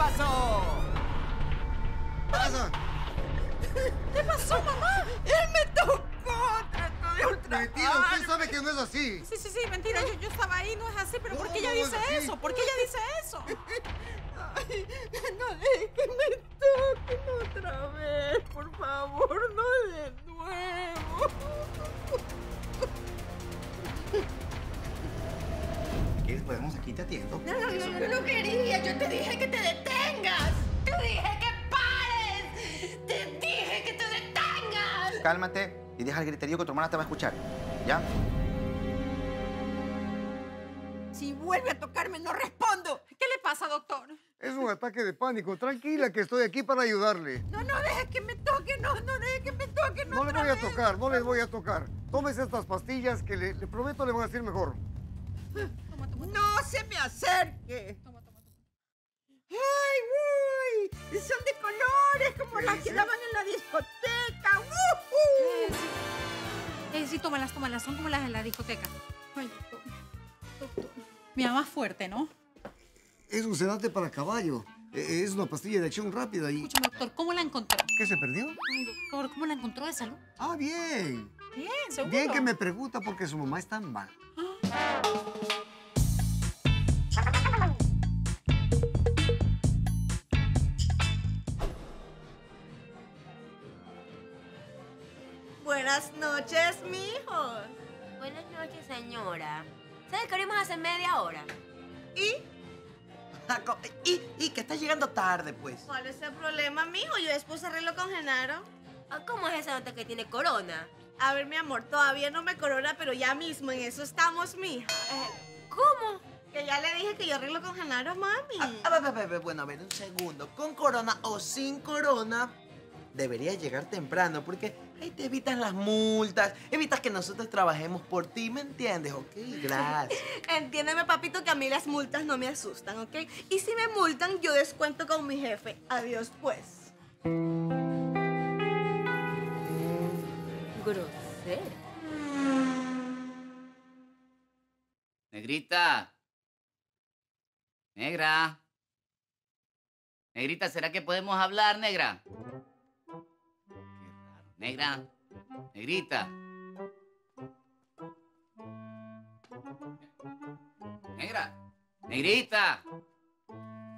pasó? ¡Pasa! ¿Qué pasó, mamá? ¡Él me tocó! ¡Trató de ultrajarme! Mentira, usted sabe que no es así. Sí, sí, sí, mentira. Yo estaba ahí, no es así. ¿Pero por qué ella dice eso? ¿Por qué ella dice eso? Ay, no dejes que me toquen otra vez, por favor, no de nuevo. ¿Quieres ponernos aquí? Te atiendo. No, no, no, no quería. Yo te dije que te detengas. Te dije que pares. Te dije que te detengas. Cálmate y deja el griterío que tu hermana te va a escuchar. ¿Ya? Si vuelve a tocarme, no respondo. ¿Qué le pasa, doctor? Es un ataque de pánico. Tranquila, que estoy aquí para ayudarle. No, no dejes que me toque. No, no dejes que me toque. No les voy a tocar, no les voy a tocar. Tómese estas pastillas que le prometo le van a hacer mejor. Toma, toma, toma. ¡No se me acerque! Toma, toma, toma. ¡Ay, uy! Son de colores, como las que daban en la discoteca. ¡Woohoo! Sí, tómalas, tómalas. Son como las de la discoteca. Ay, doctor. Mi mamá es fuerte, ¿no? Es un sedante para caballo. Es una pastilla de acción rápida y... Escúchame, doctor, ¿cómo la encontró? ¿Qué, se perdió? Ay, doctor, ¿cómo la encontró de salud? Ah, bien. Bien, seguro. Bien que me pregunta porque su mamá está mal. Ah. Buenas noches, mijos. Buenas noches, señora. ¿Sabes qué abrimos hace media hora? ¿Y? Y que estás llegando tarde, pues. ¿Cuál es el problema, mijo? Yo después arreglo con Genaro. ¿Cómo es esa nota que tiene corona? A ver, mi amor, todavía no me corona, pero ya mismo en eso estamos, mija. ¿Cómo? Que ya le dije que yo arreglo con Genaro, mami. Bueno, a ver, un segundo. Con corona o sin corona, deberías llegar temprano, porque ahí te evitas las multas, evitas que nosotros trabajemos por ti, ¿me entiendes? Ok, gracias. Entiéndeme, papito, que a mí las multas no me asustan, ¿ok? Y si me multan, yo descuento con mi jefe. Adiós, pues. Grosero. Negrita. Negra. Negrita, ¿será que podemos hablar, negra? Negra, negrita. Negra, negrita.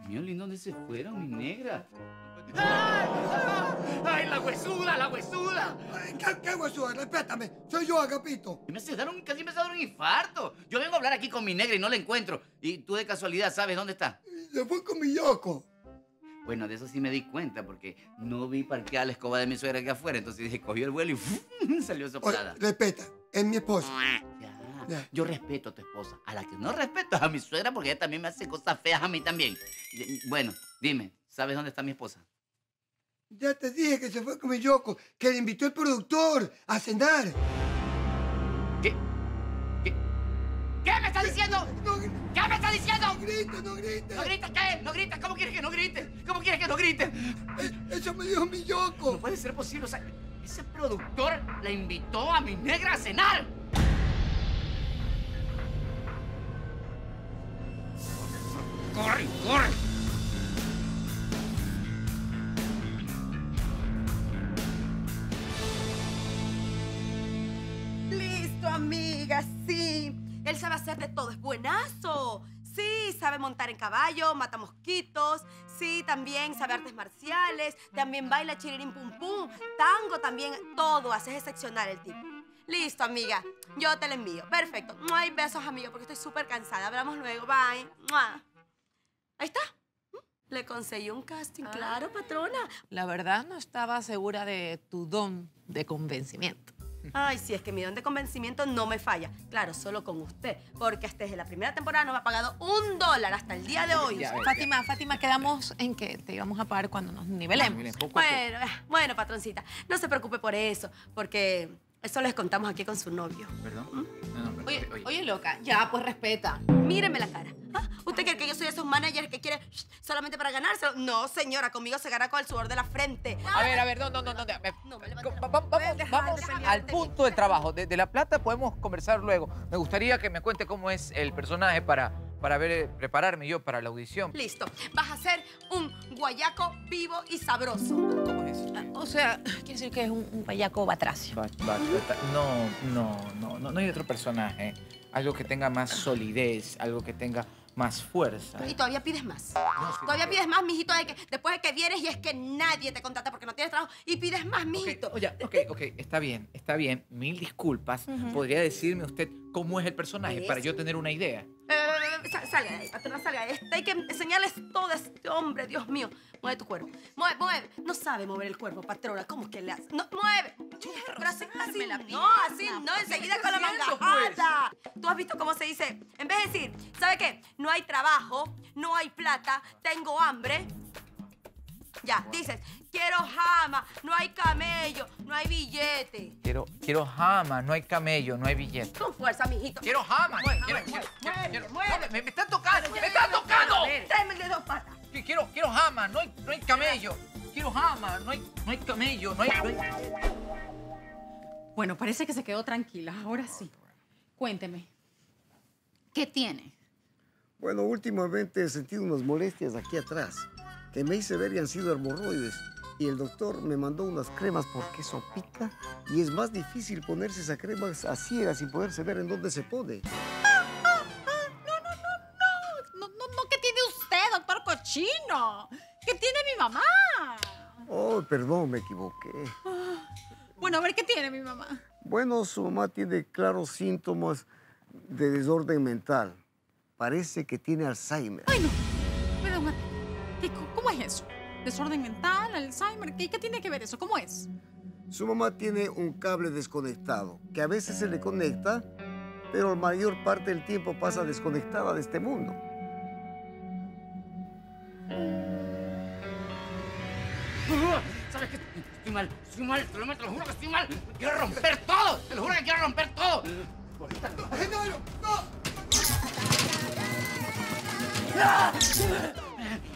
Mioli, ¿dónde se fueron, mi negra? ¡Ay, la huesuda, la huesuda! ¿Qué huesuda? Respétame, soy yo, Agapito. Casi me dieron un infarto. Yo vengo a hablar aquí con mi negra y no la encuentro. Y tú, de casualidad, ¿sabes dónde está? Se fue con mi yoco. Bueno, de eso sí me di cuenta, porque no vi parqueada la escoba de mi suegra aquí afuera. Entonces dije, cogió el vuelo y salió soplada. Respeta, es mi esposa. Ya. Yo respeto a tu esposa. A la que no respeto es a mi suegra, porque ella también me hace cosas feas a mí también. Bueno, dime, ¿sabes dónde está mi esposa? Ya te dije que se fue con mi yoco, que le invitó el productor a cenar. ¿Qué? ¿Qué me estás diciendo? ¿Qué me estás diciendo? No grites, no grites. ¿No grites qué? ¿No grites? ¿Cómo quieres que no grites? ¿Cómo quieres que no grites? Eso me dijo mi yoco. No puede ser posible. O sea, ese productor la invitó a mi negra a cenar. ¡Corre, corre! Listo, amiga, sí. Él sabe hacer de todo, es buenazo. Sí, sabe montar en caballo, mata mosquitos. Sí, también sabe artes marciales. También baila chirirín pum pum. Tango también, todo hace, es excepcional el tipo. Listo, amiga, yo te lo envío. Perfecto. Hay besos, amiga, porque estoy súper cansada. Hablamos luego, bye. ¡Mua! Ahí está. Le conseguí un casting, claro, patrona. La verdad no estaba segura de tu don de convencimiento. Ay, sí, es que mi don de convencimiento no me falla. Claro, solo con usted, porque desde la primera temporada no me ha pagado $1 hasta el día de hoy. Ya, Fátima, quedamos en que te íbamos a pagar cuando nos nivelemos. Bueno, patroncita, no se preocupe por eso, porque eso les contamos aquí con su novio. ¿Perdón? No, oye, loca, ya, pues respeta. Míreme la cara. ¿Ah? ¿Usted cree que yo soy de esos managers que quiere solamente para ganárselo? No, señora, conmigo se gana con el sudor de la frente. A ver, no. Vamos al punto del trabajo. De la plata podemos conversar luego. Me gustaría que me cuente cómo es el personaje para prepararme yo para la audición. Listo. Vas a hacer un guayaco vivo y sabroso. ¿Cómo es eso? O sea, quiere decir que es un guayaco batracio. No hay otro personaje. Algo que tenga más solidez, algo que tenga más fuerza. Y todavía pides más. No, sí, todavía pides más, mijito, de que, después de que vienes y es que nadie te contrata porque no tienes trabajo y pides más, mijito. Ok, está bien, está bien. Mil disculpas. ¿Podría decirme usted cómo es el personaje para yo tener una idea? Salga de ahí, patrona, salga de ahí. Hay que enseñarles todo a este hombre, Dios mío. Mueve tu cuerpo. Mueve, mueve. No sabe mover el cuerpo, patrona. ¿Cómo que le hace? No, mueve. Pero así la pierna, no, así no. Enseguida con la mangajada. Tú has visto cómo se dice. En vez de decir, ¿sabe qué? No hay trabajo, no hay plata, tengo hambre. Ya, dices, quiero jama, no hay camello, no hay billete. Quiero jama, no hay camello, no hay billete. Con fuerza, mijito. Quiero jama. Mueve. Me están tocando, me están tocando. Tráeme de dos patas. Quiero jama, no hay camello. Quiero jama, no hay camello, no hay... Bueno, parece que se quedó tranquila, ahora sí. Cuénteme, ¿qué tiene? Bueno, últimamente he sentido unas molestias aquí atrás, que me hice ver y han sido hemorroides. Y el doctor me mandó unas cremas porque eso pica y es más difícil ponerse esas cremas a ciegas sin poderse ver en dónde se pone. No, ¿qué tiene usted, doctor cochino? ¿Qué tiene mi mamá? Oh, perdón, me equivoqué. Bueno, a ver, ¿qué tiene mi mamá? Bueno, su mamá tiene claros síntomas de desorden mental. Parece que tiene Alzheimer. Ay, no. Perdón, ¿cómo es eso? ¿Desorden mental, Alzheimer? ¿Qué tiene que ver eso? ¿Cómo es? Su mamá tiene un cable desconectado, que a veces se le conecta, pero la mayor parte del tiempo pasa desconectada de este mundo. ¿Sabes qué? Estoy mal, te lo juro que estoy mal. Quiero romper todo, te lo juro que quiero romper todo.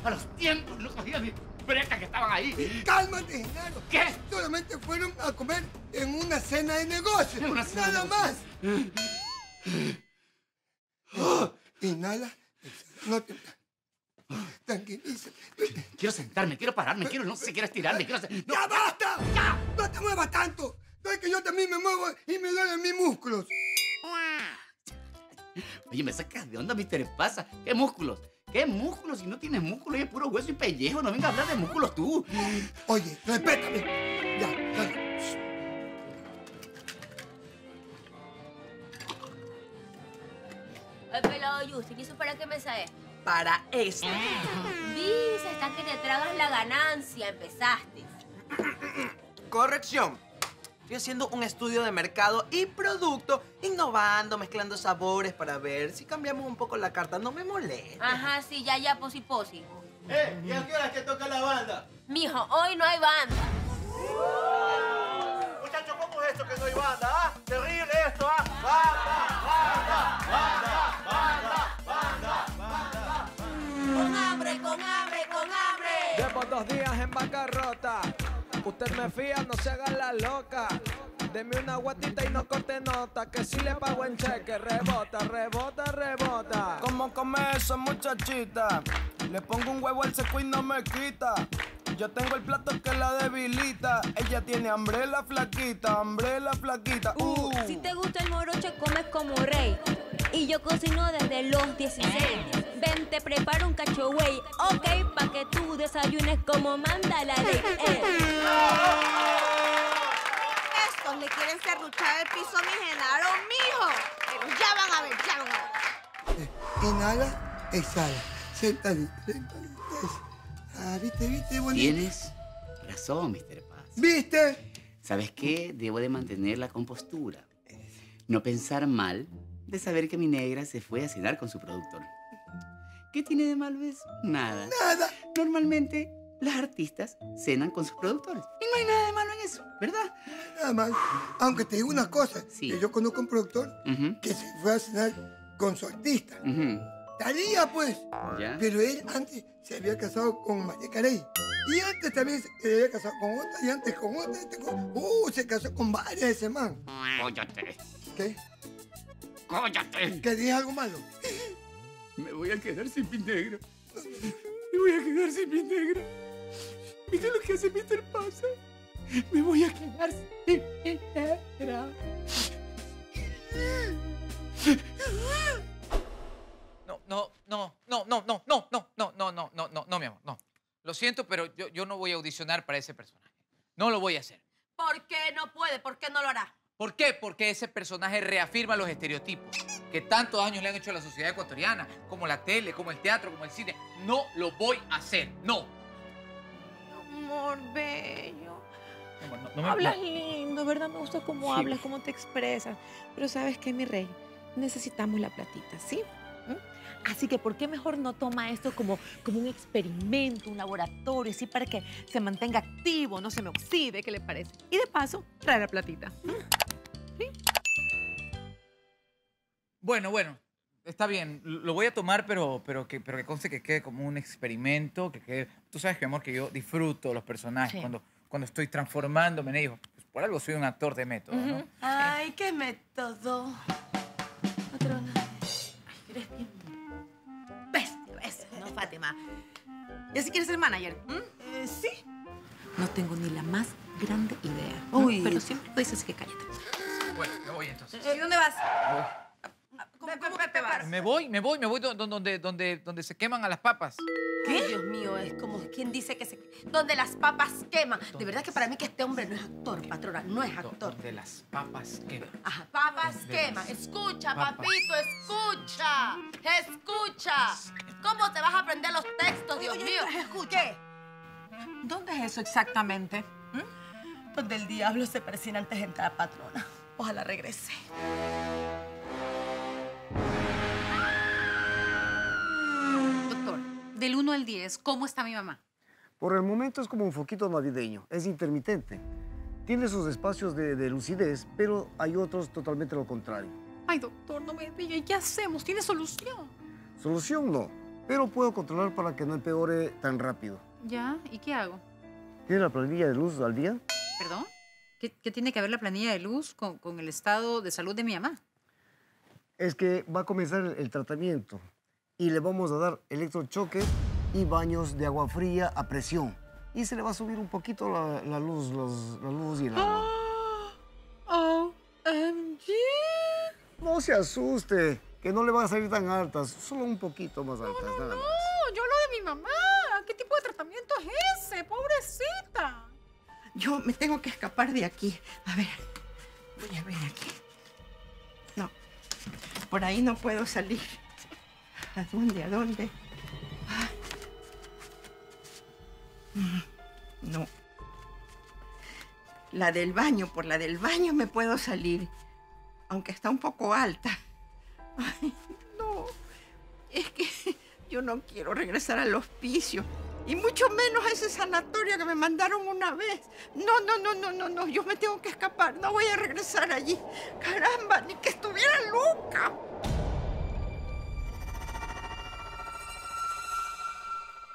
A los tiempos no cogía mis brecas que estaban ahí. Cálmate, Genaro. ¿Qué? Solamente fueron a comer en una cena de negocios. Nada más. Inhala. No te... Tranquilízate. Quiero sentarme, quiero pararme, quiero estirarme, ¡No! ¡Ya basta! ¡Ya! ¡No te muevas tanto! No es que yo también me muevo y me duelen mis músculos. Oye, me sacas de onda, mister Pasa. ¿Qué músculos? ¿Qué músculos? Si no tienes músculos, es puro hueso y pellejo. No vengas a hablar de músculos tú. Oye, respétame. Ya. Ay, pelado Justin, ¿y eso para qué me sabes? Para esto. Dices, hasta que te tragas la ganancia, empezaste. Corrección. Estoy haciendo un estudio de mercado y producto, innovando, mezclando sabores para ver si cambiamos un poco la carta. No me molesta. Ajá, sí, ya, posi. ¿Y a qué hora que toca la banda? Mijo, hoy no hay banda. Muchachos, ¿cómo es esto que no hay banda, ah? Terrible esto, ah. Banda. Llevo 2 días en bancarrota. Usted me fía, no se haga la loca. Deme una guatita y no corte nota, que si le pago en cheque, rebota. ¿Cómo come eso, muchachita? Le pongo un huevo al seco y no me quita. Yo tengo el plato que la debilita. Ella tiene hambre la flaquita, Si te gusta el morocho, comes como rey. Y yo cocino desde los 16. Ven, te preparo un cachoey, ok, pa' que tú desayunes como manda la ley. Estos le quieren serruchar el piso a mi Genaro, mijo. Pero ya van a ver. Inhala, exhala. Sentadito. Ah, viste, bonito. Tienes razón, Mr. Paz. ¿Viste? ¿Sabes qué? Debo de mantener la compostura. No pensar mal de saber que mi negra se fue a cenar con su productor. ¿Qué tiene de malo eso? Nada. Normalmente las artistas cenan con sus productores. Y no hay nada de malo en eso, ¿verdad? Nada mal. Aunque te digo una cosa. Sí. Que yo conozco un productor que se fue a cenar con su artista. Talía, pues. ¿Ya? Pero él antes se había casado con María Carey. Y antes también se había casado con otra, y antes con otra. Se casó con varias de ese man. Cóllate. ¿Qué? Cóllate. ¿Que dije algo malo? Me voy a quedar sin mi negra. Me voy a quedar sin mi negra. Mira lo que hace Mr. Pasa. Me voy a quedar sin mi negra. No, mi amor, no. Lo siento, pero yo no voy a audicionar para ese personaje. No lo voy a hacer. ¿Por qué no puede? ¿Por qué no lo hará? ¿Por qué? Porque ese personaje reafirma los estereotipos que tantos años le han hecho a la sociedad ecuatoriana, como la tele, como el teatro, como el cine. No lo voy a hacer, no. Amor bello. No, hablas lindo, ¿verdad? Me gusta cómo hablas, cómo te expresas. Pero ¿sabes qué, mi rey? Necesitamos la platita, ¿sí? Así que ¿por qué mejor no toma esto como un experimento, un laboratorio, así para que se mantenga activo, no se me oxide? ¿Qué le parece? Y de paso, trae la platita. ¿Sí? Bueno, está bien. Lo voy a tomar, pero que conste que quede como un experimento, que quede... Tú sabes, mi amor, que yo disfruto los personajes cuando estoy transformándome en ellos. Pues por algo soy un actor de método, ¿no? Ay, qué método. Patrona, eres bien bestia, ¿no, Fátima? ¿Y así quieres ser manager? Sí. No tengo ni la más grande idea. Uy. Pero siempre lo dices, así que cállate. Bueno, me voy entonces. ¿Y dónde vas? ¿Cómo que te vas? Me voy donde se queman a las papas. ¿Qué? Ay, Dios mío, es como quien dice que se... Donde las papas queman. De verdad que para mí que este hombre no es actor, patrona, no es actor. Donde las papas queman. Ajá, papas queman. Escucha, papito, escucha. Escucha. ¿Cómo te vas a aprender los textos, Dios mío? ¿Qué? ¿Dónde es eso exactamente? Donde el diablo se persina antes de entrar, patrona. Ojalá regrese. Del 1 al 10, ¿cómo está mi mamá? Por el momento es como un foquito navideño, es intermitente. Tiene sus espacios de lucidez, pero hay otros totalmente lo contrario. Ay, doctor, no me diga, ¿qué hacemos? ¿Tiene solución? Solución no, pero puedo controlar para que no empeore tan rápido. ¿Ya? ¿Y qué hago? ¿Tiene la planilla de luz al día? ¿Perdón? ¿Qué tiene que ver la planilla de luz con el estado de salud de mi mamá? Es que va a comenzar el tratamiento. Y le vamos a dar electrochoques y baños de agua fría a presión. Y se le va a subir un poquito la luz y el agua. Oh, OMG. No se asuste, que no le van a salir tan altas, solo un poquito más altas. No, yo hablo de mi mamá. ¿Qué tipo de tratamiento es ese? Pobrecita. Yo me tengo que escapar de aquí. A ver, voy a ver aquí. No, por ahí no puedo salir. ¿A dónde? ¿A dónde? Ah. No. La del baño, por la del baño me puedo salir, aunque está un poco alta. Ay, no. Es que yo no quiero regresar al hospicio, y mucho menos a ese sanatorio que me mandaron una vez. No, yo me tengo que escapar, no voy a regresar allí. Caramba, ni que estuviera loca.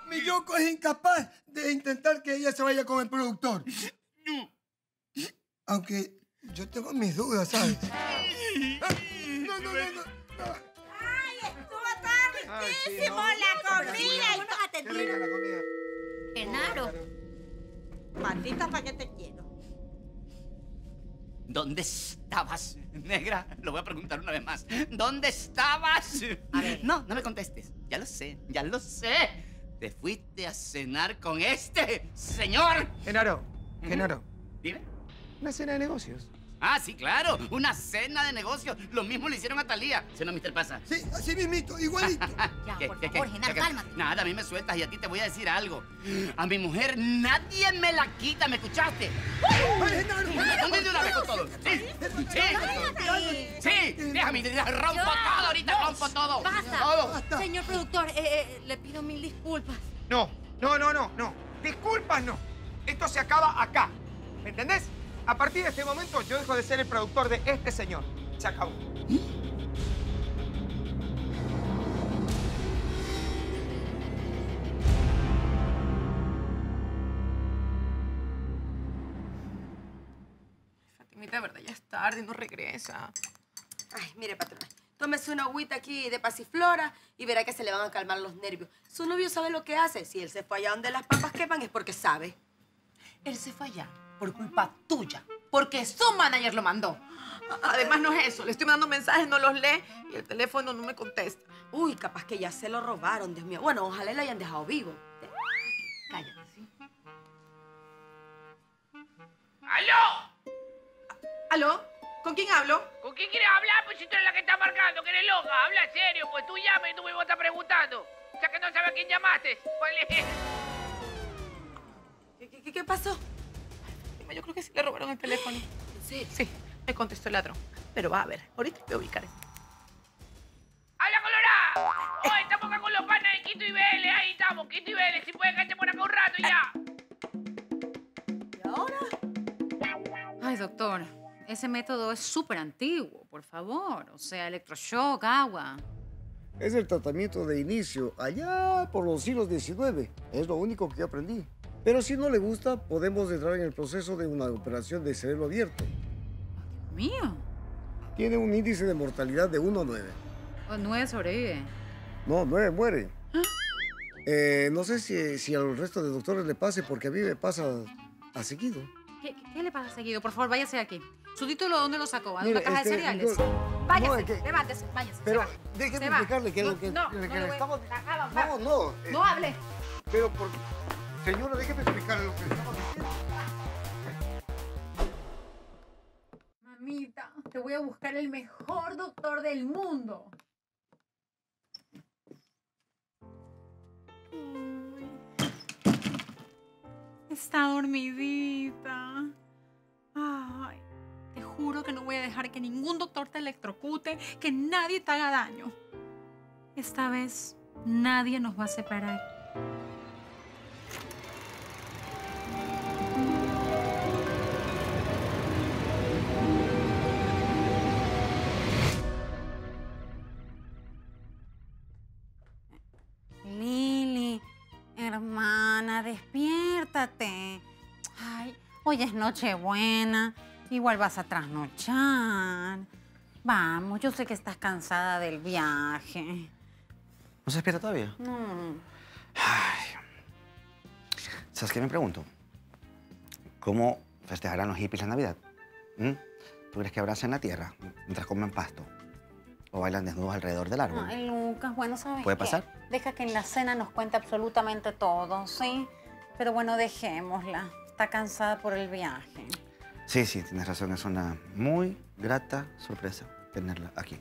Mi Yoko es incapaz de intentar que ella se vaya con el productor. No. Aunque yo tengo mis dudas, ¿sabes? No. ¡Ay, estuvo tan riquísimo! Ay, sí, no. ¡La comida! ¡Qué rica la comida! ¡Genaro! Maldita, ¿para qué te quiero? ¿Dónde estabas, negra? Lo voy a preguntar una vez más. ¿Dónde estabas? A ver. No me contestes. Ya lo sé. Te fuiste a cenar con este señor. Genaro. Dime. Una cena de negocios. Ah, sí, claro. Una cena de negocios. Lo mismo le hicieron a Talía. ¿Sí, no, Mr. Pasa? Sí, así mismito, igualito. Ya, por favor, Genaro, cálmate. Nada, a mí me sueltas y a ti te voy a decir algo. A mi mujer nadie me la quita, ¿me escuchaste? ¿Dónde yo la veo todo? Sí, déjame, rompo todo ahorita, rompo todo. Basta. Señor productor, le pido mil disculpas. No. Disculpas no. Esto se acaba acá, ¿me entendés? A partir de este momento, yo dejo de ser el productor de este señor. Se acabó. Fatimita, de verdad, ya es tarde y no regresa. Ay, mire, patrona, Tómese una agüita aquí de pasiflora y verá que se le van a calmar los nervios. Su novio sabe lo que hace. Si él se fue allá donde las papas quepan es porque sabe. Él se fue allá por culpa tuya, porque su manager lo mandó. Además, no es eso. Le estoy mandando mensajes, no los lee y el teléfono no me contesta. Uy, capaz que ya se lo robaron, Dios mío. Bueno, ojalá lo hayan dejado vivo. Cállate, ¿sí? ¡Aló! ¿Aló? ¿Con quién hablo? ¿Con quién quieres hablar? Pues si tú eres la que está marcando, que eres loca. Habla en serio, pues tú llama y tú mismo estás preguntando. O sea que no sabes a quién llamaste. ¿Qué pasó? Yo creo que sí le robaron el teléfono. Sí. Sí, me contestó el ladrón. Pero va a ver, ahorita te ubicaré. ¡Habla, Colorá! Hoy estamos acá con los panas de Quito y Vélez. Ahí estamos, Quito y Vélez. Si puedes, quédate por acá un rato y ya. ¿Y ahora? Ay, doctor. Ese método es súper antiguo, por favor. O sea, electroshock, agua. Es el tratamiento de inicio, allá por los siglos XIX. Es lo único que aprendí. Pero si no le gusta, podemos entrar en el proceso de una operación de cerebro abierto. ¡Dios mío! Tiene un índice de mortalidad de 1 a 9. ¿O 9 sobrevive? No, 9 muere. ¿Ah? No sé si al resto de doctores le pase, porque a mí me pasa a seguido. ¿Qué le pasa a seguido? Por favor, váyase de aquí. ¿Su título dónde lo sacó? ¿A una caja de cereales? No, váyase, no, levántese, váyase. Pero déjeme explicarle que no hable. Pero por... Señora, déjeme explicarle lo que le estamos diciendo. Mamita, te voy a buscar el mejor doctor del mundo. Está dormidita. Ay, te juro que no voy a dejar que ningún doctor te electrocute, que nadie te haga daño. Esta vez nadie nos va a separar. Despiértate. Ay, hoy es Nochebuena. Igual vas a trasnochar. Vamos, yo sé que estás cansada del viaje. ¿No se despierta todavía? No. Ay. ¿Sabes qué me pregunto? ¿Cómo festejarán los hippies la Navidad? ¿Tú crees que abrazan en la tierra mientras comen pasto? ¿O bailan desnudos alrededor del árbol? Ay, Lucas, bueno, ¿sabes qué? ¿Puede pasar? Deja que en la cena nos cuente absolutamente todo, ¿sí? Pero bueno, dejémosla. Está cansada por el viaje. Sí, sí, tienes razón. Es una muy grata sorpresa tenerla aquí.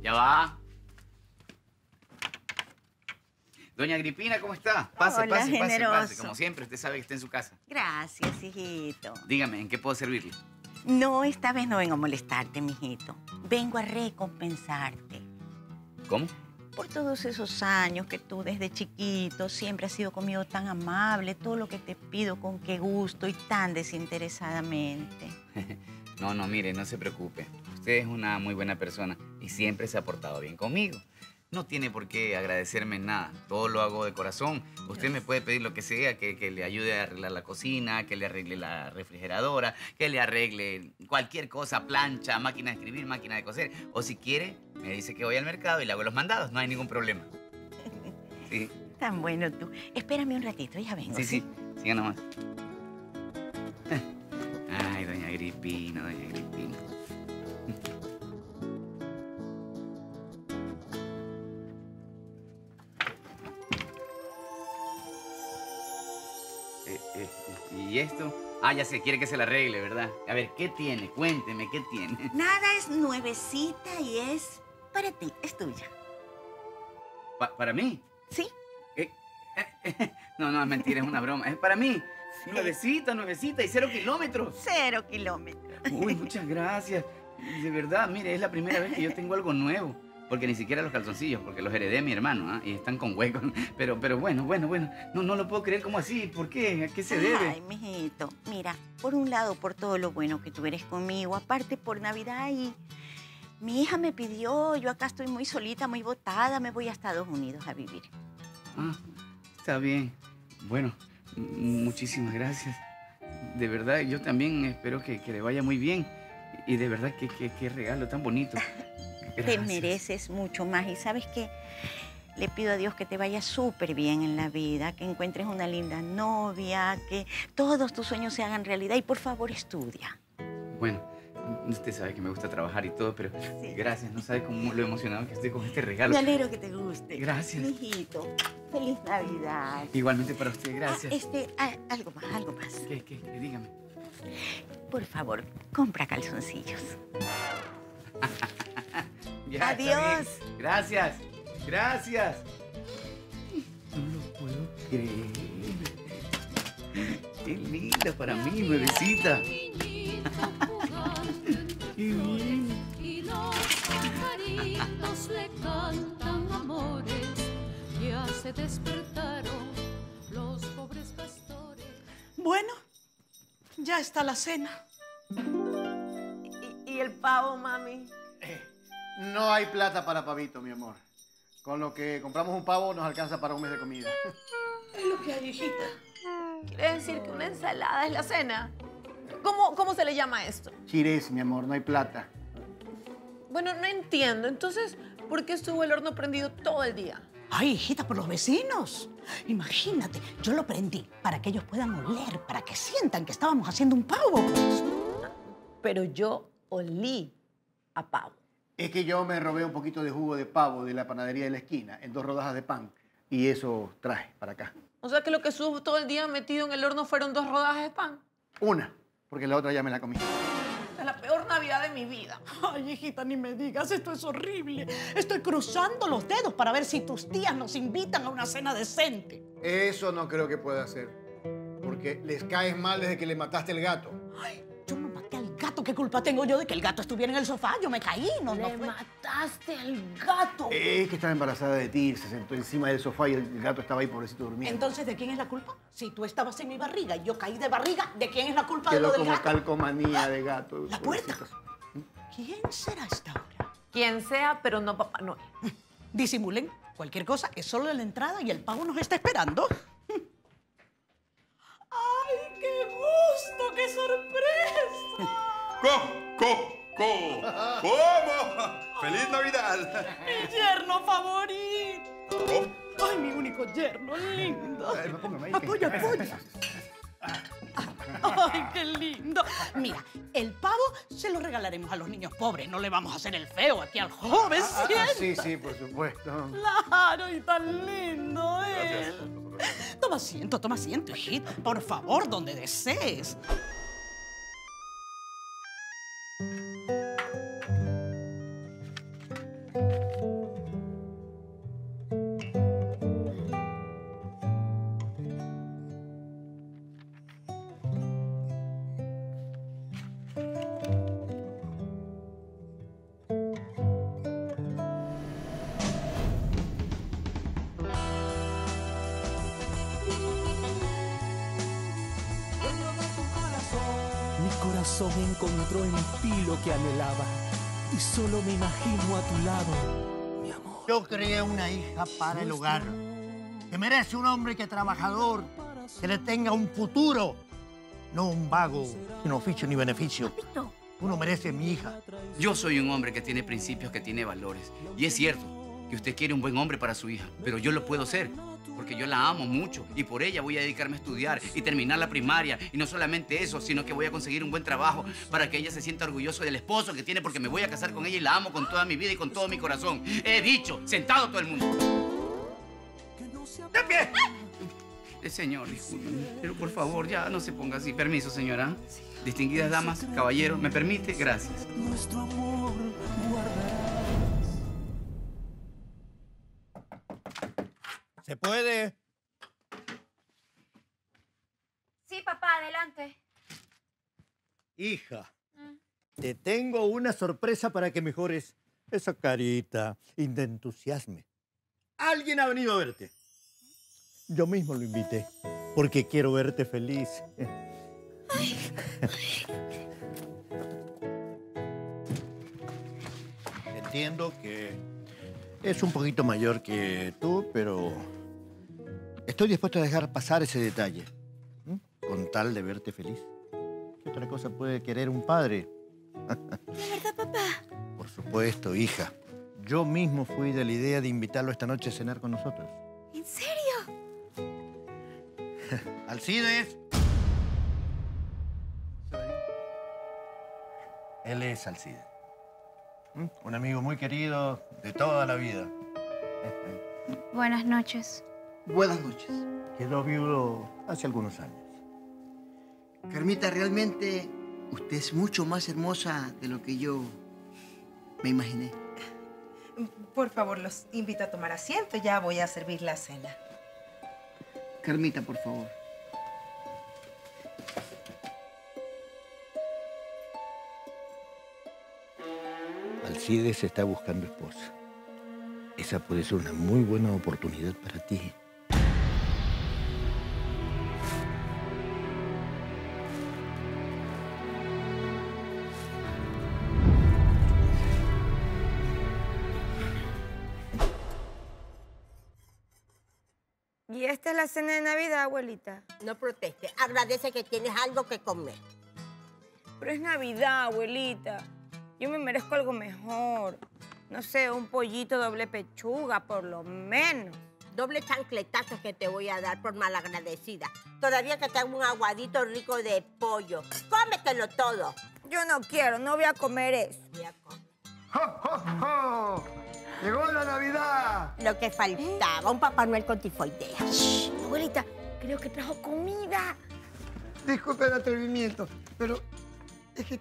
Ya va. Doña Agripina, ¿cómo está? Pase, hola, pase, generoso. Pase. Como siempre, usted sabe que está en su casa. Gracias, hijito. Dígame, ¿en qué puedo servirle? No, esta vez no vengo a molestarte, mijito. Vengo a recompensarte. ¿Cómo? Por todos esos años que tú desde chiquito siempre has sido conmigo tan amable, todo lo que te pido con qué gusto y tan desinteresadamente. No, mire, no se preocupe. Usted es una muy buena persona y siempre se ha portado bien conmigo. No tiene por qué agradecerme nada. Todo lo hago de corazón. Usted me puede pedir lo que sea, que le ayude a arreglar la cocina, que le arregle la refrigeradora, que le arregle cualquier cosa, plancha, máquina de escribir, máquina de coser. O si quiere, me dice que voy al mercado y le hago los mandados. No hay ningún problema. Sí. Tan bueno tú. Espérame un ratito, ya vengo. Sí, sí. Siga nomás. Ay, doña Agripina, doña Agripina. ¿Y esto? Ah, ya sé, quiere que se la arregle, ¿verdad? A ver, ¿qué tiene? Cuénteme, ¿qué tiene? Nada, es nuevecita y es para ti, es tuya. ¿Para mí? Sí. No, mentira, es una broma. Es para mí. Sí. Nuevecita y 0 kilómetros. 0 kilómetros. Uy, muchas gracias. De verdad, mire, es la primera vez que yo tengo algo nuevo. Porque ni siquiera los calzoncillos, porque los heredé de mi hermano, ¿eh? Y están con huecos. Pero bueno. No lo puedo creer. ¿Cómo así? ¿Por qué? ¿A qué se debe? Ay, mijito, mira, por un lado, por todo lo bueno que tú eres conmigo, aparte por Navidad y... Mi hija me pidió, yo acá estoy muy solita, muy botada, me voy a Estados Unidos a vivir. Ah, Está bien. Bueno, muchísimas gracias. De verdad, yo también espero que le vaya muy bien. Y de verdad, qué regalo tan bonito. Gracias. Te mereces mucho más. Y ¿sabes qué? Le pido a Dios que te vaya súper bien en la vida, que encuentres una linda novia, que todos tus sueños se hagan realidad. Y por favor, estudia. Bueno, usted sabe que me gusta trabajar y todo, pero sí. Gracias. No sabe cómo lo emocionado que estoy con este regalo. Me alegro que te guste. Gracias. Mijito, feliz Navidad. Igualmente para usted, gracias. Algo más, algo más. ¿Qué? Dígame. Por favor, compra calzoncillos. Ya, adiós. Gracias. Gracias. No lo puedo creer. Qué linda para mí, bebecita. Qué bien. Y los pajaritos le cantan amores. Ya se despertaron los pobres pastores. Bueno, ya está la cena. ¿Y el pavo, mami? No hay plata para pavito, mi amor. Con lo que compramos un pavo nos alcanza para un mes de comida. Es lo que hay, hijita. ¿Quiere decir que una ensalada es la cena? ¿Cómo se le llama esto? Chirés, mi amor, no hay plata. Bueno, no entiendo. Entonces, ¿por qué estuvo el horno prendido todo el día? Ay, hijita, por los vecinos. Imagínate, yo lo prendí para que ellos puedan oler, para que sientan que estábamos haciendo un pavo. Pero yo olí a pavo. Es que yo me robé un poquito de jugo de pavo de la panadería de la esquina, en 2 rodajas de pan, y eso traje para acá. O sea que lo que estuvo todo el día metido en el horno fueron 2 rodajas de pan. Una, porque la otra ya me la comí. Es la peor Navidad de mi vida. Ay, hijita, ni me digas, esto es horrible. Estoy cruzando los dedos para ver si tus tías nos invitan a una cena decente. Eso no creo que pueda ser, porque les caes mal desde que le mataste el gato. Ay. ¿Qué culpa tengo yo de que el gato estuviera en el sofá? Yo me caí, no fue... mataste al gato. Es que estaba embarazada de ti, se sentó encima del sofá y el gato estaba ahí, pobrecito, durmiendo. Entonces, ¿de quién es la culpa? Si tú estabas en mi barriga y yo caí de barriga, ¿de quién es la culpa de lo del gato? Calcomanía de gato. La puerta. ¿Quién será hasta ahora? Quien sea, pero no Papá Noel. Disimulen cualquier cosa, es solo la entrada y el pavo nos está esperando. ¡Ay, qué gusto! ¡Qué sorpresa! ¿Cómo? ¡Feliz Navidad! ¡Mi yerno favorito! ¡Ay, mi único yerno lindo! ¡Apoya! ¡Ay, qué lindo! Mira, el pavo se lo regalaremos a los niños pobres. No le vamos a hacer el feo aquí al joven, ¿cierto? Sí, por supuesto. ¡Claro, y tan lindo él! Gracias. Toma asiento, hijito. Por favor, donde desees. Corazón encontró en ti lo que anhelaba y solo me imagino a tu lado, mi amor. Yo creé una hija para el hogar, que merece un hombre que es trabajador, que le tenga un futuro, no un vago sin oficio ni beneficio. Uno merece a mi hija. Yo soy un hombre que tiene principios, que tiene valores. Y es cierto que usted quiere un buen hombre para su hija, pero yo lo puedo ser. Porque yo la amo mucho y por ella voy a dedicarme a estudiar y terminar la primaria. Y no solamente eso, sino que voy a conseguir un buen trabajo para que ella se sienta orgullosa del esposo que tiene, porque me voy a casar con ella y la amo con toda mi vida y con todo mi corazón. He dicho, sentado todo el mundo. ¡De pie! Señor, discúlpeme, pero por favor, ya no se ponga así. Permiso, señora. Distinguidas damas, caballeros, ¿me permite? Gracias. Nuestro amor guardará. ¿Se puede? Sí, papá, adelante. Hija, te tengo una sorpresa para que mejores esa carita y te entusiasme. Alguien ha venido a verte. Yo mismo lo invité, porque quiero verte feliz. Entiendo que es un poquito mayor que tú, pero Estoy dispuesto a dejar pasar ese detalle, con tal de verte feliz. ¿Qué otra cosa puede querer un padre? ¿De verdad, papá? Por supuesto, hija. Yo mismo fui de la idea de invitarlo esta noche a cenar con nosotros. ¿En serio? ¡Alcides! Él es Alcides. Un amigo muy querido de toda la vida. Buenas noches. Buenas noches. Quedó viudo hace algunos años. Carmita, realmente usted es mucho más hermosa de lo que yo me imaginé. Por favor, los invito a tomar asiento. Ya voy a servir la cena. Carmita, por favor. Alcides está buscando esposa. Esa puede ser una muy buena oportunidad para ti. Y esta es la cena de Navidad, abuelita. No proteste, agradece que tienes algo que comer. Pero es Navidad, abuelita. Yo me merezco algo mejor. No sé, un pollito doble pechuga, por lo menos. Doble chancletazo que te voy a dar por malagradecida. Todavía que tengo un aguadito rico de pollo. ¡Cómetelo todo! Yo no quiero, no voy a comer eso. Voy a comer. ¡Ho, ho, ho! ¡Llegó la Navidad! Lo que faltaba, un Papá Noel con tifoidea. Shh, abuelita, creo que trajo comida. Disculpe el atrevimiento, pero es que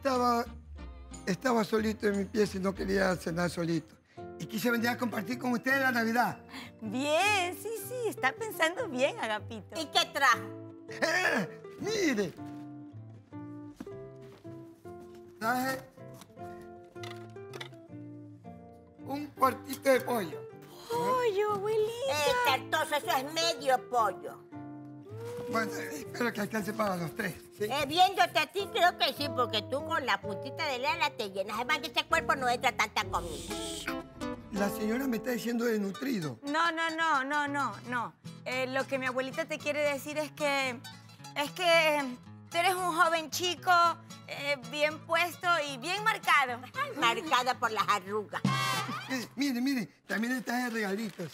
Estaba solito en mi pieza y no quería cenar solito. Y quise venir a compartir con ustedes la Navidad. Bien, sí, está pensando bien, Agapito. ¿Y qué trajo? Mire. Traje un cuartito de pollo. ¡Pollo, abuelita! Entonces eso es medio pollo. Bueno, espero que alcance para los tres, ¿sí? Viéndote a ti, creo que sí, porque tú con la puntita de la te llenas. Además, de ese cuerpo no entra tanta comida. La señora me está diciendo desnutrido. No. Lo que mi abuelita te quiere decir es que... tú eres un joven chico, bien puesto y bien marcado. Marcada por las arrugas. Mire, también le traje regalitos.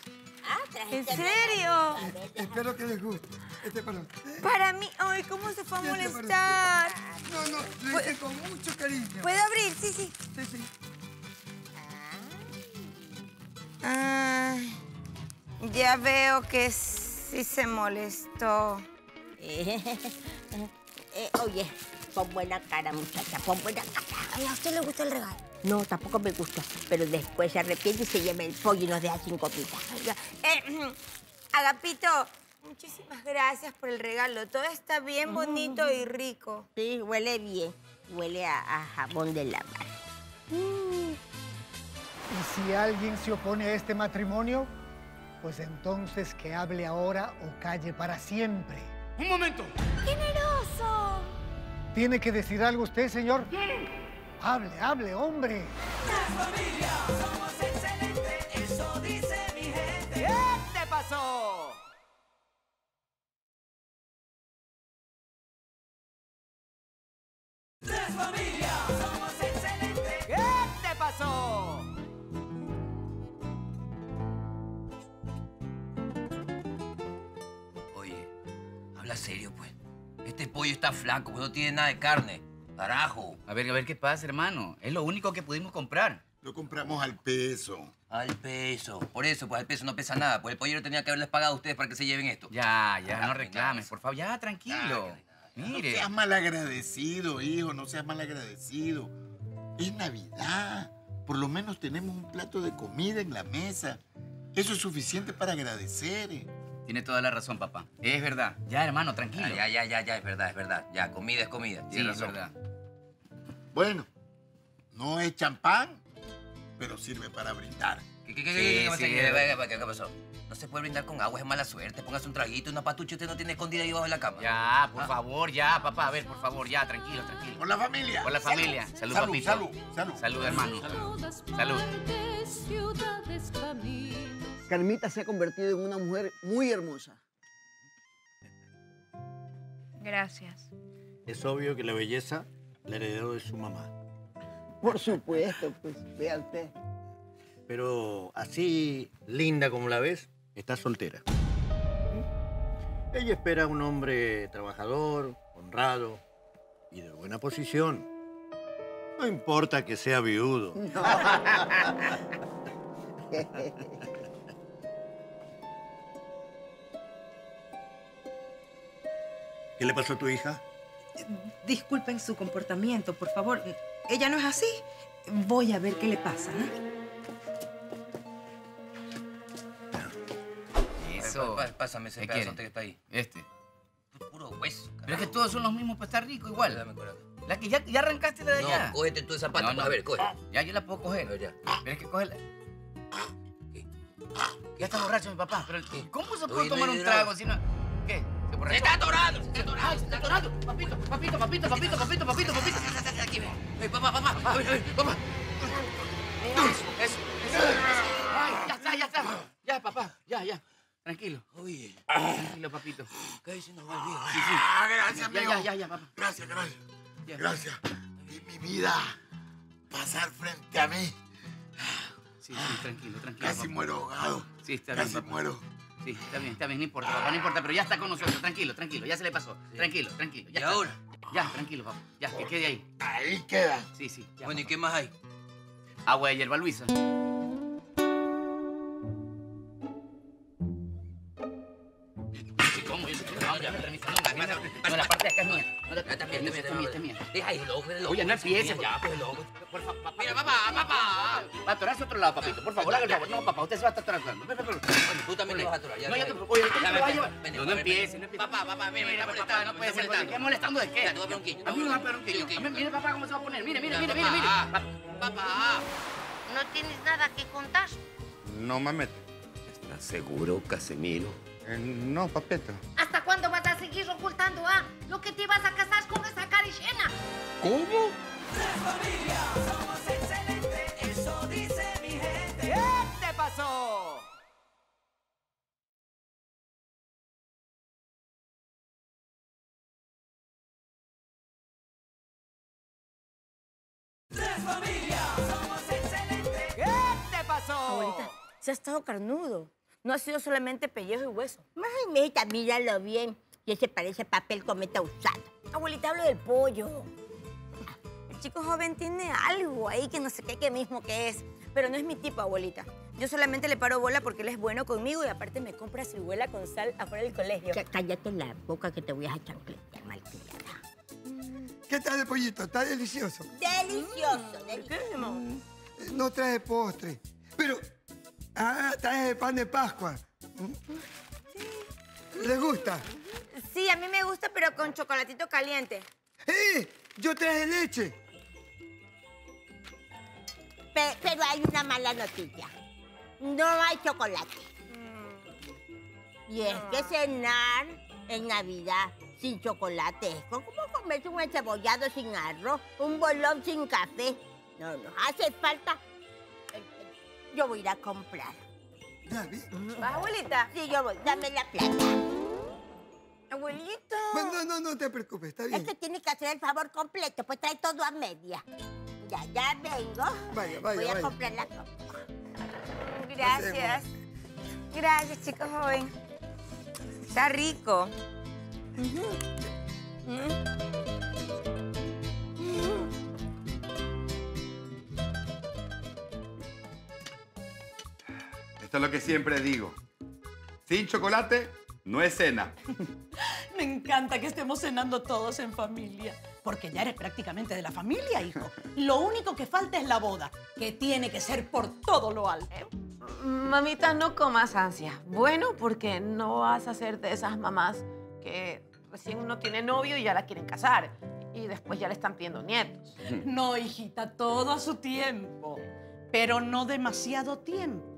Ah, ¿en serio? Espero que les guste. Este para usted. Para mí. Ay, ¿cómo se fue a molestar? No, lo hice con mucho cariño. ¿Puedo abrir? Sí. Sí. Ay, ya veo que sí se molestó. Oye, pon buena cara, muchacha, pon buena cara. Ay, ¿a usted le gusta el regalo? No, tampoco me gusta, pero después se arrepiente y se lleva el pollo y nos deja 5 pitas. Agapito, muchísimas gracias por el regalo. Todo está bien bonito y rico. Sí, huele bien. Huele a jabón de lavar. Y si alguien se opone a este matrimonio, pues entonces que hable ahora o calle para siempre. ¡Un momento! ¡Generoso! ¿Tiene que decir algo usted, señor? Hable, hombre. La familia, somos excelentes, eso dice mi gente. ¿Qué te pasó? Tres familias, somos excelentes. ¿Qué te pasó? Oye, habla serio, pues. Este pollo está flaco, pues no tiene nada de carne. Carajo. A ver qué pasa, hermano. Es lo único que pudimos comprar. Lo compramos al peso. Al peso. Por eso, pues al peso no pesa nada. Pues el pollero tenía que haberles pagado a ustedes para que se lleven esto. Ya, no reclames, por favor. Ya, tranquilo. Mire. No seas malagradecido, hijo. No seas malagradecido. Es Navidad. Por lo menos tenemos un plato de comida en la mesa. Eso es suficiente para agradecer. Tiene toda la razón, papá. Es verdad. Ya, hermano, tranquilo. Ya, es verdad. Ya, comida es comida. Tiene razón. Es verdad. Bueno, no es champán, pero sirve para brindar. ¿Qué pasó? No se puede brindar con agua, es mala suerte. Póngase un traguito, una patucha, usted no tiene escondida ahí bajo la cama. Ya, por favor, ya, papá. A ver, por favor, ya, tranquilo. Por la familia. Por la familia. Salud, papito. Salud, hermano. Salud. Carmita se ha convertido en una mujer muy hermosa. Gracias. Es obvio que la belleza la heredó de su mamá. Por supuesto, pues, vea usted. Pero así linda como la ves, está soltera. Ella espera a un hombre trabajador, honrado y de buena posición. No importa que sea viudo. No. ¿Qué le pasó a tu hija? Disculpen su comportamiento, por favor. Ella no es así. Voy a ver qué le pasa, ¿eh? Eso. Pásame ese pedazo que está ahí. Este. Puro hueso, carajo. Pero es que todos son los mismos para estar rico igual. Dame, la que ya arrancaste la de allá. No, cógete tú esa pata. No, no. A ver, coge. Ya yo la puedo coger. No, ya. Pero es que cógela. ¿Qué? Ya está borracho mi papá. Pero el... ¿Cómo se puede tomar un trago si no...? ¿Qué? ¡Se está atorado! ¡Se está atorado! ¡Se está atorado! ¡Papito, papito, papito, papito, papito, papito, papito! ¡Aquí ven! ¡Ey, papá, papá! ¡Papá! ¡Eso! ¡Ay, ya está, ya está! Ya, papá, ya, ya. Tranquilo. Oye. Tranquilo, papito. Cállate, se nos va el viejo. Sí, sí. Gracias, amigo. Ya, ya, ya, papá. Gracias, gracias. Ya. Gracias. Mi vida pasar frente a mí. Sí, sí, tranquilo, tranquilo. Casi papá. Muero ahogado. Sí, está bien, papá. Casi muero. Sí, está bien, no importa, papá, no importa, pero ya está con nosotros, tranquilo, tranquilo, ya se le pasó, tranquilo, tranquilo, ya está. ¿Y ahora? Ya, tranquilo, papá, ya, que quede ahí. Ahí queda. Sí, sí. Ya, bueno, papá. ¿Y qué más hay? Agua de hierba Luisa. ¿Cómo? No, ya, permiso, no, la parte de acá es mía. Esta es mía, esta es mía. Deja ahí el ojo, el ojo. Oye, no empieces, ya, pues el ojo. Por favor, papá. Mira, papá, papá. Va a atorarse a otro lado, papito, por favor, haga el favor. No, papá, usted se va a estar atorando. Tú también te vas a aturar. No, ya te preocupes. No empieces, no empieces. Papá, papá, mira, mira, molestando, no puede ser molestando. ¿Qué molestando de qué? Ya, te voy a poner un quillo. A mí me va a poner un quillo. Mire, papá, cómo se va a poner. Mire, mire, mire, mire. Papá. ¿No tienes nada que contar? No, mamet. ¿Estás seguro, Casemiro? No, papito. ¿Hasta cuándo vas a seguir ocultando, ah? Lo que te vas a casar con esa cara llena. ¿Cómo? 3 Familias, somos excelentes, eso dice mi gente. ¿Qué te pasó? Tres familias, somos excelentes. ¿Qué te pasó? Abuelita, se ha estado carnudo. No ha sido solamente pellejo y hueso. Mamita, míralo bien. Y ese parece papel cometa usado. Abuelita, hablo del pollo. El chico joven tiene algo ahí que no sé qué mismo que es. Pero no es mi tipo, abuelita. Yo solamente le paro bola porque él es bueno conmigo y aparte me compra ciruela con sal afuera del colegio. Cállate la boca que te voy a chancletear, malcriada. ¿Qué tal el pollito? ¿Está delicioso? Delicioso, delicioso. No trae postre, pero... Ah, trae pan de Pascua. Sí. ¿Les gusta? Sí, a mí me gusta, pero con chocolatito caliente. ¡Eh! ¡Yo traje leche! Pero hay una mala noticia. No hay chocolate. Y es que cenar en Navidad sin chocolate es como comerse un encebollado sin arroz, un bolón sin café. No, nos hace falta... Yo voy a ir a comprar. ¿Vas, abuelita? Sí, yo voy. Dame la plata. Abuelito. No, no, no te preocupes, está bien. Es que tienes que hacer el favor completo, pues trae todo a media. Ya, ya vengo. Vaya, vaya, voy a comprar la ropa. Gracias. Gracias, chico joven. Está rico. Esto es lo que siempre digo. Sin chocolate, no es cena. Me encanta que estemos cenando todos en familia. Porque ya eres prácticamente de la familia, hijo. Lo único que falta es la boda, que tiene que ser por todo lo alto. Mamita, no comas ansia. Bueno, porque no vas a ser de esas mamás que recién uno tiene novio y ya la quieren casar. Y después ya le están pidiendo nietos. No, hijita, todo a su tiempo. Pero no demasiado tiempo.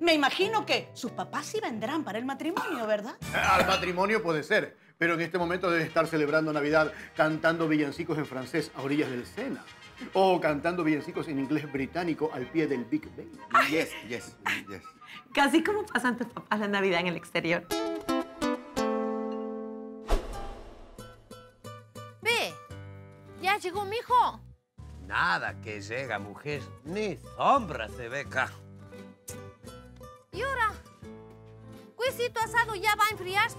Me imagino que sus papás sí vendrán para el matrimonio, ¿verdad? Al matrimonio puede ser, pero en este momento debe estar celebrando Navidad cantando villancicos en francés a orillas del Sena o cantando villancicos en inglés británico al pie del Big Ben. Yes, yes, yes. Casi como pasan tus papás la Navidad en el exterior. llegó, mijo? Nada que llega, mujer. Ni sombra se ve acá. ¿Y ahora? ¿Cuisito asado ya va a enfriarse?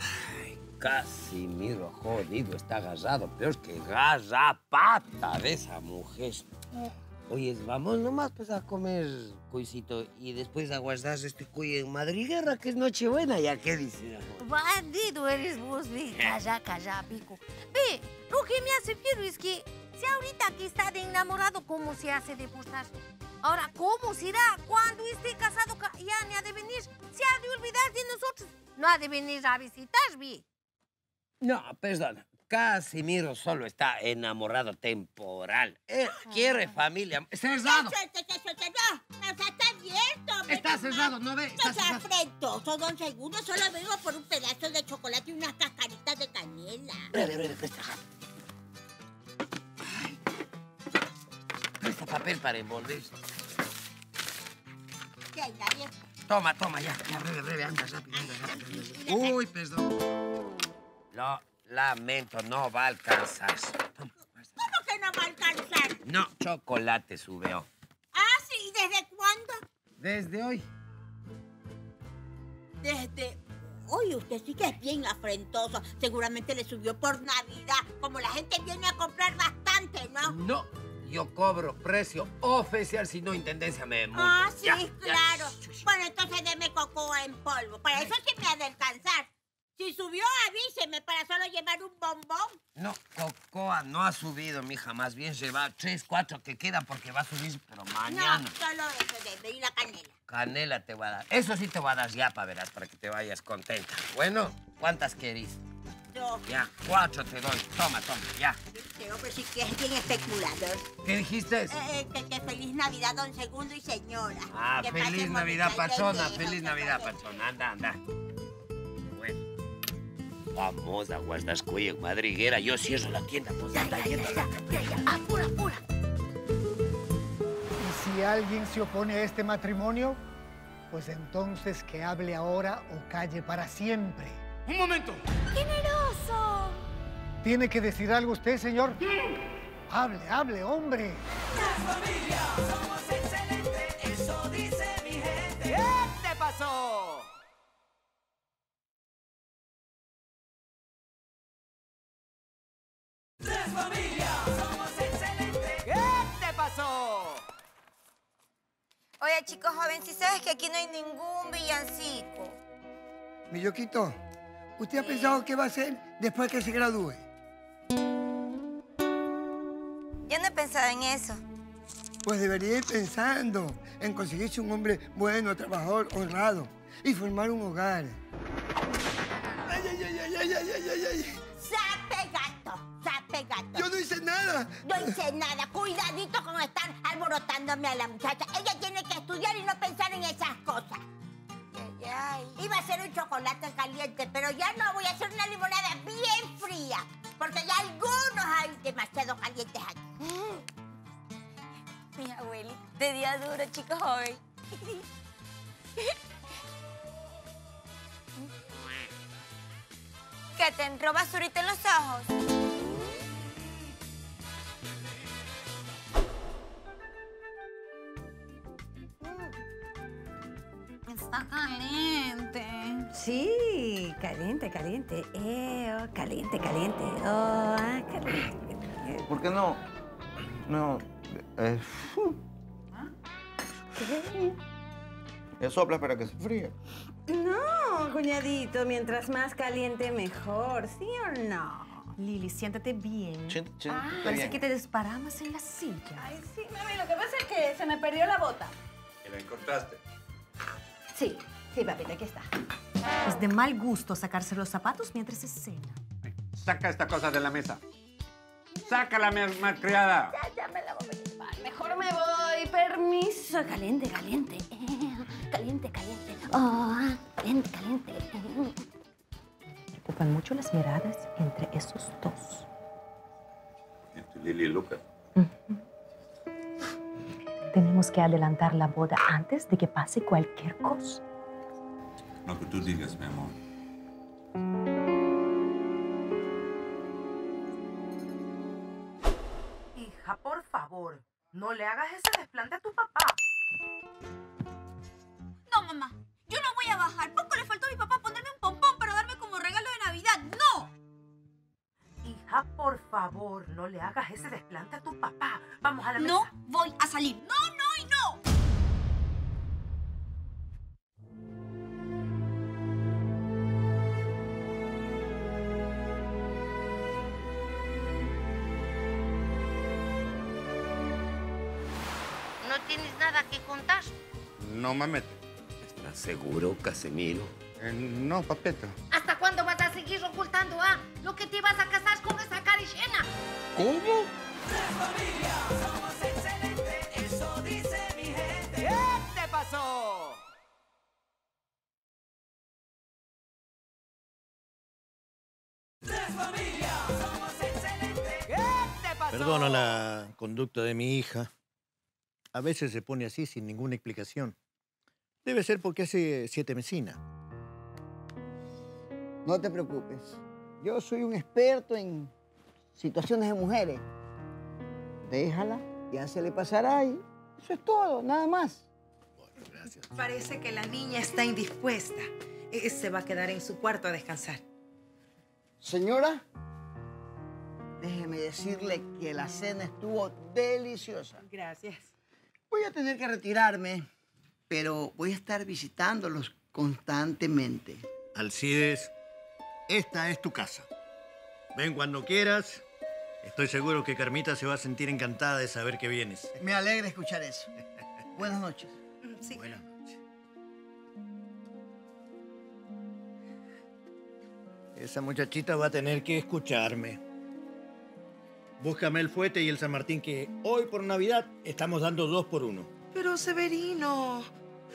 Ay, Casimiro, jodido, está agarrado. Peor que garrapata de esa mujer. Oye, vamos nomás pues a comer, cuisito, y después aguardar este cuy en madriguera, que es Nochebuena, ya qué dices. Bandido eres vos, ve. Calla, pico. Ve, lo que me hace fiero es que si ahorita que está de enamorado, ¿cómo se hace de postar? Ahora, ¿cómo será cuando esté casado? Ya ni ha de venir, se ha de olvidar de nosotros. No ha de venir a visitar, ve. No, perdona. Casimiro solo está enamorado temporal. Él quiere familia. ¡Cerrado! Está cerrado, ¿no ve? No se afrento. Todo un segundo solo vengo por un pedazo de chocolate y unas cascaritas de canela. Presta papel para envolver. ¿Qué hay, nadie? Toma, ya, breve, anda rápido. Uy, perdón. No. Lamento, no va a alcanzar. ¿Cómo que no va a alcanzar? No, chocolate subeo. Ah, sí, ¿y desde cuándo? Desde hoy. Desde hoy usted sí que es bien afrentoso. Seguramente le subió por Navidad. Como la gente viene a comprar bastante, ¿no? No, yo cobro precio oficial, si no, intendencia me multa. Ah, sí, ya, claro. Ya. Bueno, entonces deme cocoa en polvo. Para eso sí me ha de alcanzar. Si subió, avíseme para solo llevar un bombón. No, cocoa no ha subido, mija. Más bien lleva 3, 4 que quedan porque va a subir, pero mañana. No, solo eso debe. Y la canela. Canela te va a dar. Eso sí te va a dar ya, para verás, para que te vayas contenta. Bueno, ¿cuántas querís? 2. Ya, 4 te doy. Toma, ya. Este hombre sí que es bien especulador. ¿Qué dijiste? Que feliz Navidad, don Segundo y señora. Ah, feliz Navidad, Pachona. Feliz Navidad, Pachona. Anda. Vamos a Guardascuello, madriguera. Yo cierro la tienda. Pues ya. Apura. Y si alguien se opone a este matrimonio, pues entonces que hable ahora o calle para siempre. ¡Un momento! ¡Generoso! ¿Tiene que decir algo usted, señor? ¿Sí? Hable, hombre. ¡La familia! ¡Somos excelentes! ¡Eso dice mi gente! ¿Qué te pasó? ¡Familia! ¡Somos excelentes! ¿Qué te pasó? Oye, chico joven, ¿sí sabes que aquí no hay ningún villancico? Milloquito, ¿usted ha pensado qué va a hacer después que se gradúe? Yo no he pensado en eso. Pues debería ir pensando en conseguirse un hombre bueno, trabajador, honrado y formar un hogar. ¡Ay! Gato. Yo no hice nada. Cuidadito con estar alborotándome a la muchacha. Ella tiene que estudiar y no pensar en esas cosas. Ay. Iba a hacer un chocolate caliente, pero ya no. Voy a hacer una limonada bien fría, porque ya algunos hay demasiado calientes aquí. Mi abuelita, de día duro, chico joven. ¿Qué te entró basurita en los ojos? Está caliente. Sí, caliente. Caliente. Oh, caliente. ¿Por qué no? No. ¿Qué soplas para que se fríe? No, cuñadito. Mientras más caliente, mejor. ¿Sí o no? Lili, siéntate bien. Parece que te desparamos en la silla. Ay, sí, mami. Lo que pasa es que se me perdió la bota. ¿Y la encontraste? Sí, papita, aquí está. Es de mal gusto sacarse los zapatos mientras se cena. Saca esta cosa de la mesa. ¡Sácala, mi malcriada! Ya me la voy a llevar. Mejor me voy. Permiso. Caliente. Caliente. Oh, caliente. Me preocupan mucho las miradas entre esos dos. Entre Lili y Lucas. Tenemos que adelantar la boda antes de que pase cualquier cosa. Lo que tú digas, mi amor. favor, no le hagas ese desplante a tu papá. No, mamá, yo no voy a bajar. Poco le faltó a mi papá ponerme un pompón para darme como regalo de Navidad. ¡No! Hija, por favor, no le hagas ese desplante a tu papá. Vamos a la mesa. No voy a salir. ¡No, no y no! ¿No tienes nada que contar? No, mameta. ¿Estás seguro, Casemiro? No, papeta. ¿Hasta cuándo vas a seguir ocultando, ah? Lo que te vas a casar con esa cara llena. ¿Cómo? 3 Familias, somos excelentes, eso dice mi gente. ¿Qué te pasó? Perdona la conducta de mi hija. A veces se pone así sin ninguna explicación. Debe ser porque hace 7 mesinas. No te preocupes. Yo soy un experto en situaciones de mujeres. Déjala, ya se le pasará y eso es todo, nada más. Bueno, gracias. Parece que la niña está indispuesta. Se va a quedar en su cuarto a descansar. Señora, déjeme decirle que la cena estuvo deliciosa. Gracias. Voy a tener que retirarme, pero voy a estar visitándolos constantemente. Alcides, esta es tu casa. Ven cuando quieras. Estoy seguro que Carmita se va a sentir encantada de saber que vienes. Me alegra escuchar eso. Buenas noches. Sí. Buenas noches. Esa muchachita va a tener que escucharme. Búscame el fuete y el San Martín, que hoy por Navidad estamos dando 2 por 1. Pero, Severino,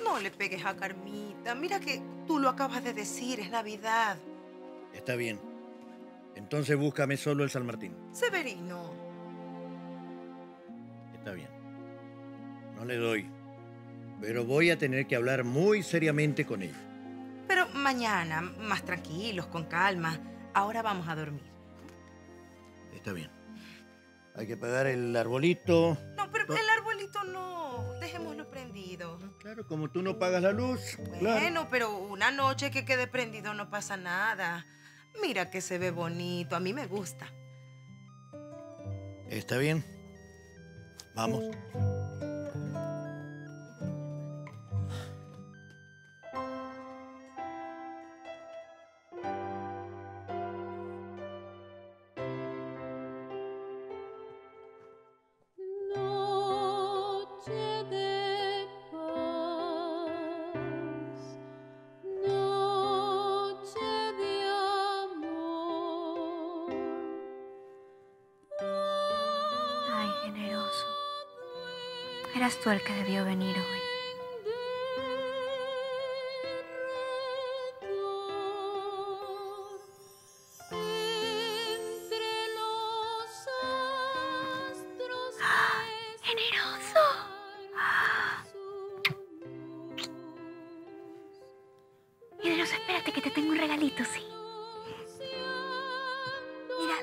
no le pegues a Carmita. Mira que tú lo acabas de decir, es Navidad. Está bien. Entonces búscame solo el San Martín. Severino. Está bien. No le doy. Pero voy a tener que hablar muy seriamente con ella. Pero mañana, más tranquilos, con calma. Ahora vamos a dormir. Está bien. Hay que pagar el arbolito. No, pero el arbolito no. Dejémoslo prendido. Claro, como tú no pagas la luz. Bueno, claro. Pero una noche que quede prendido no pasa nada. Mira que se ve bonito. A mí me gusta. Está bien. Vamos. Eras tú el que debió venir hoy. ¡Generoso! Generoso, espérate que te tengo un regalito, ¿sí? Mira,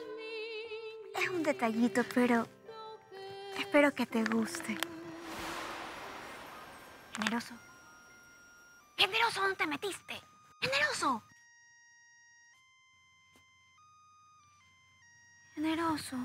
es un detallito, pero espero que te guste. Generoso. Generoso, ¿dónde te metiste? Generoso. Generoso.